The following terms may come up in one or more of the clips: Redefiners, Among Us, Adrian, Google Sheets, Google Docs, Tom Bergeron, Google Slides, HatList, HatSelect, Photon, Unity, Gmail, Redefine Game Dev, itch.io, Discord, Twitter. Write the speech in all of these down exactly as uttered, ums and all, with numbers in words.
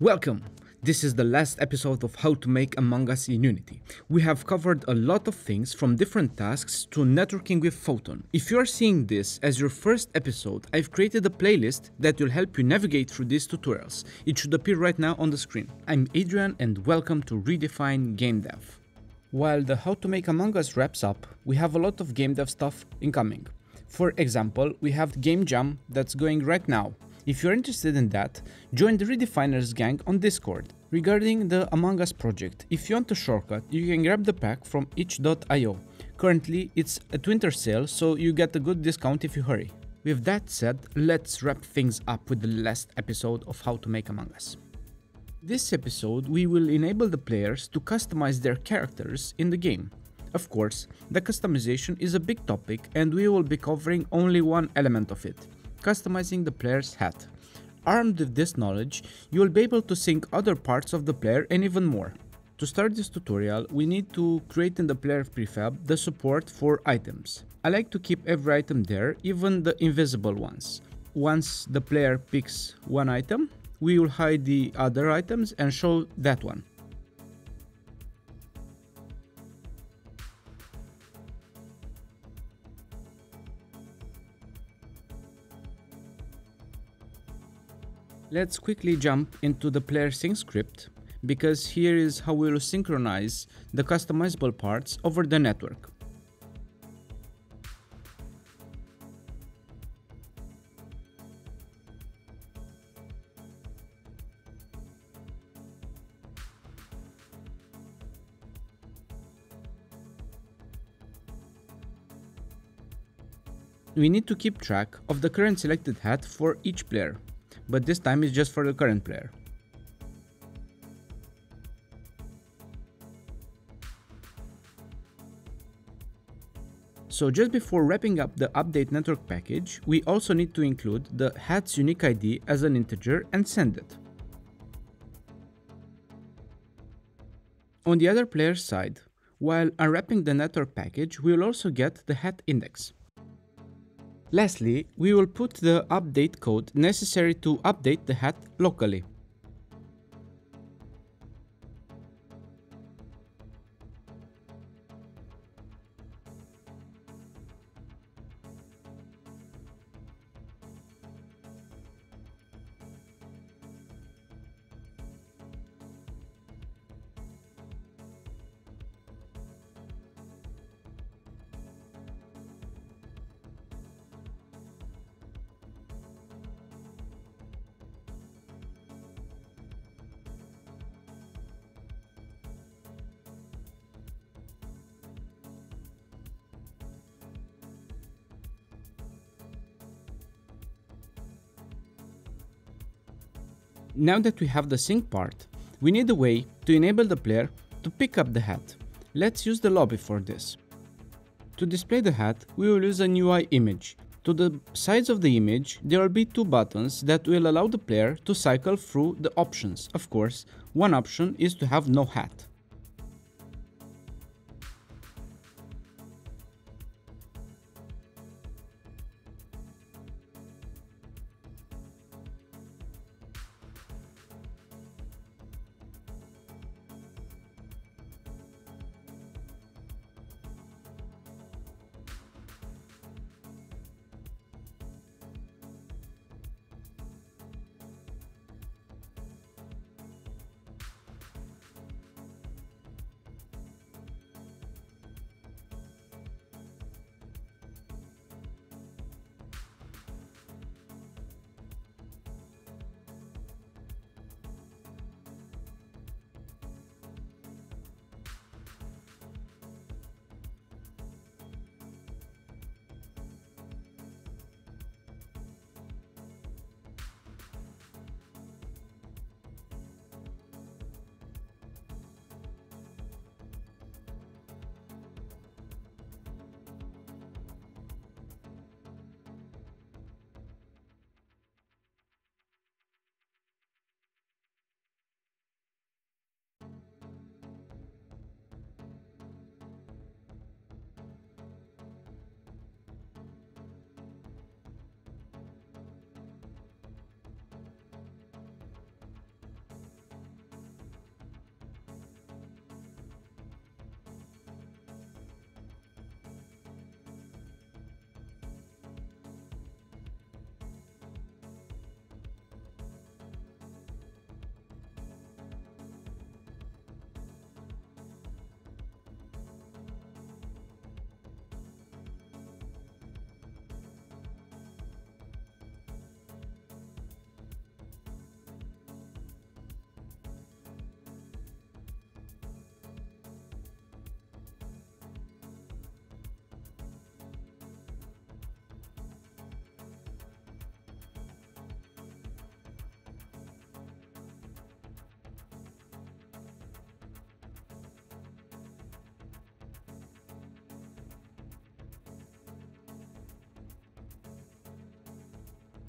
Welcome! This is the last episode of how to make Among Us in Unity. We have covered a lot of things from different tasks to networking with Photon. If you are seeing this as your first episode, I've created a playlist that will help you navigate through these tutorials. It should appear right now on the screen. I'm Adrian and welcome to Redefine Game Dev. While the how to make Among Us wraps up, we have a lot of game dev stuff incoming. For example, we have Game Jam that's going right now. If you're interested in that, join the Redefiners gang on Discord. Regarding the Among Us project, if you want a shortcut, you can grab the pack from itch dot i o. Currently, it's a Twitter sale, so you get a good discount if you hurry. With that said, let's wrap things up with the last episode of how to make Among Us. This episode, we will enable the players to customize their characters in the game. Of course, the customization is a big topic and we will be covering only one element of it. Customizing the player's hat. Armed with this knowledge, you will be able to sync other parts of the player and even more. To start this tutorial, we need to create in the player prefab the support for items. I like to keep every item there, even the invisible ones. Once the player picks one item, we will hide the other items and show that one. Let's quickly jump into the player sync script, because here is how we will synchronize the customizable parts over the network. We need to keep track of the current selected hat for each player, but this time it's just for the current player. So just before wrapping up the update network package, we also need to include the hat's unique I D as an integer and send it. On the other player's side, while unwrapping the network package, we will also get the hat index. Lastly, we will put the update code necessary to update the hat locally. Now that we have the sync part, we need a way to enable the player to pick up the hat. Let's use the lobby for this. To display the hat, we will use an U I image. To the sides of the image, there will be two buttons that will allow the player to cycle through the options. Of course, one option is to have no hat.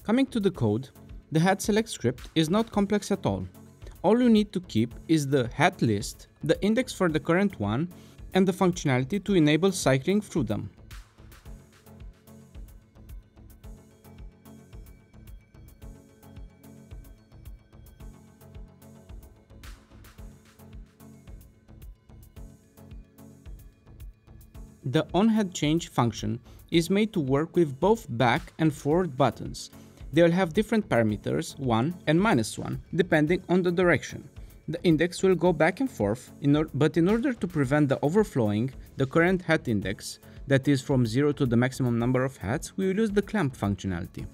Coming to the code, the HatSelect script is not complex at all. All you need to keep is the HatList, the index for the current one, and the functionality to enable cycling through them. The onHatChange function is made to work with both back and forward buttons. They will have different parameters, one and minus one, depending on the direction. The index will go back and forth, in or but in order to prevent the overflowing, the current hat index, that is from zero to the maximum number of hats, we will use the clamp functionality.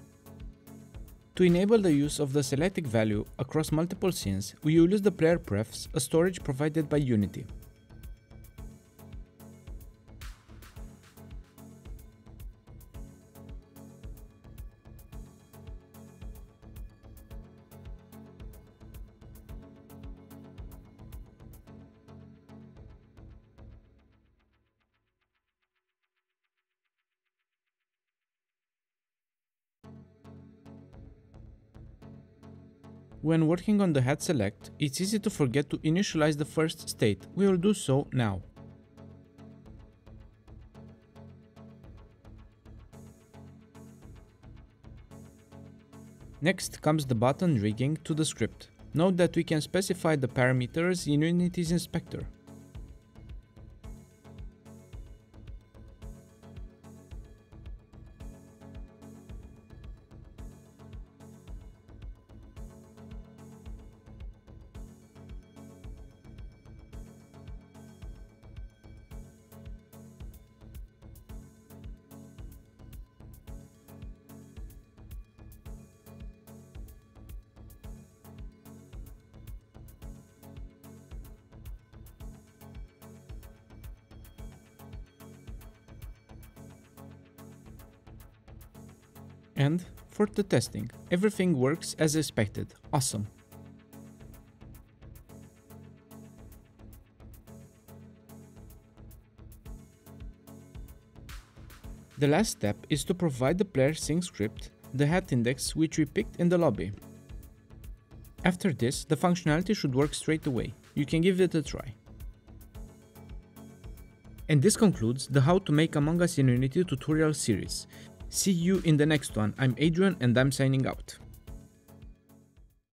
To enable the use of the selected value across multiple scenes, we will use the player prefs, a storage provided by Unity. When working on the HatSelect, it's easy to forget to initialize the first state. We will do so now. Next comes the button rigging to the script. Note that we can specify the parameters in Unity's inspector. And for the testing, everything works as expected. Awesome! The last step is to provide the player sync script, the hat index which we picked in the lobby. After this, the functionality should work straight away. You can give it a try. And this concludes the How to Make Among Us in Unity tutorial series. See you in the next one. I'm Adrian and I'm signing out.